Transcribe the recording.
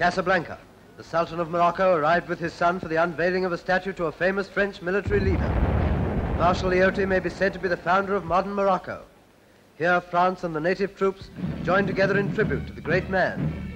Casablanca. The Sultan of Morocco arrived with his son for the unveiling of a statue to a famous French military leader. Marshal Lyautey may be said to be the founder of modern Morocco. Here, France and the native troops joined together in tribute to the great man.